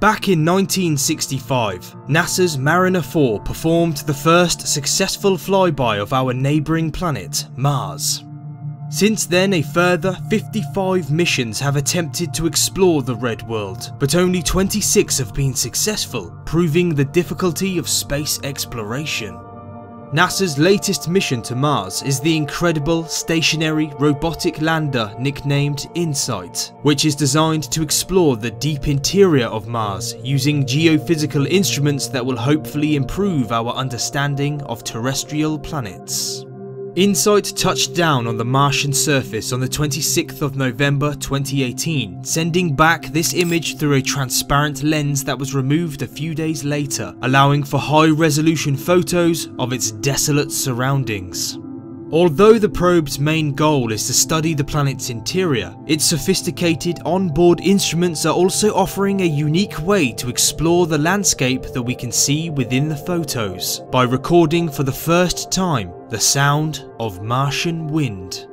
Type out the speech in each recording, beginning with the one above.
Back in 1965, NASA's Mariner 4 performed the first successful flyby of our neighbouring planet, Mars. Since then, a further 55 missions have attempted to explore the Red World, but only 26 have been successful, proving the difficulty of space exploration. NASA's latest mission to Mars is the incredible stationary robotic lander nicknamed InSight, which is designed to explore the deep interior of Mars using geophysical instruments that will hopefully improve our understanding of terrestrial planets. InSight touched down on the Martian surface on the 26th of November 2018, sending back this image through a transparent lens that was removed a few days later, allowing for high-resolution photos of its desolate surroundings. Although the probe's main goal is to study the planet's interior, its sophisticated onboard instruments are also offering a unique way to explore the landscape that we can see within the photos, by recording for the first time the sound of Martian wind.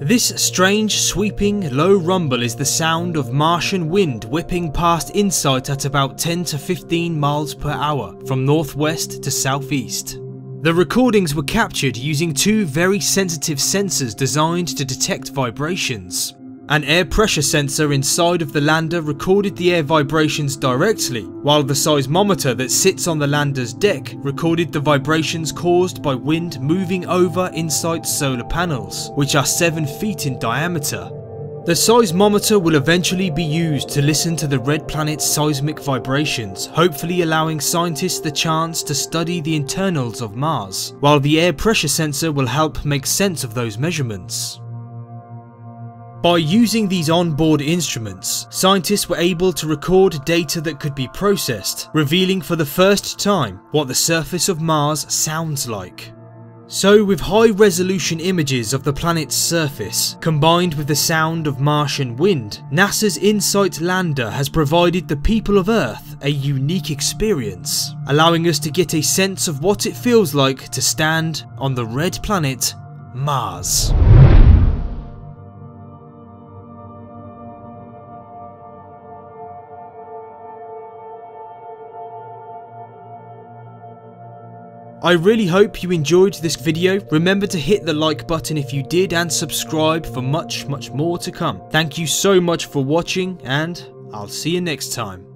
This strange, sweeping, low rumble is the sound of Martian wind whipping past InSight at about 10 to 15 miles per hour, from northwest to southeast. The recordings were captured using two very sensitive sensors designed to detect vibrations. An air pressure sensor inside of the lander recorded the air vibrations directly, while the seismometer that sits on the lander's deck recorded the vibrations caused by wind moving over InSight's solar panels, which are 7 feet in diameter. The seismometer will eventually be used to listen to the red planet's seismic vibrations, hopefully allowing scientists the chance to study the internals of Mars, while the air pressure sensor will help make sense of those measurements. By using these onboard instruments, scientists were able to record data that could be processed, revealing for the first time what the surface of Mars sounds like. So, with high-resolution images of the planet's surface, combined with the sound of Martian wind, NASA's InSight lander has provided the people of Earth a unique experience, allowing us to get a sense of what it feels like to stand on the red planet, Mars. I really hope you enjoyed this video. Remember to hit the like button if you did, and subscribe for much more to come. Thank you so much for watching, and I'll see you next time.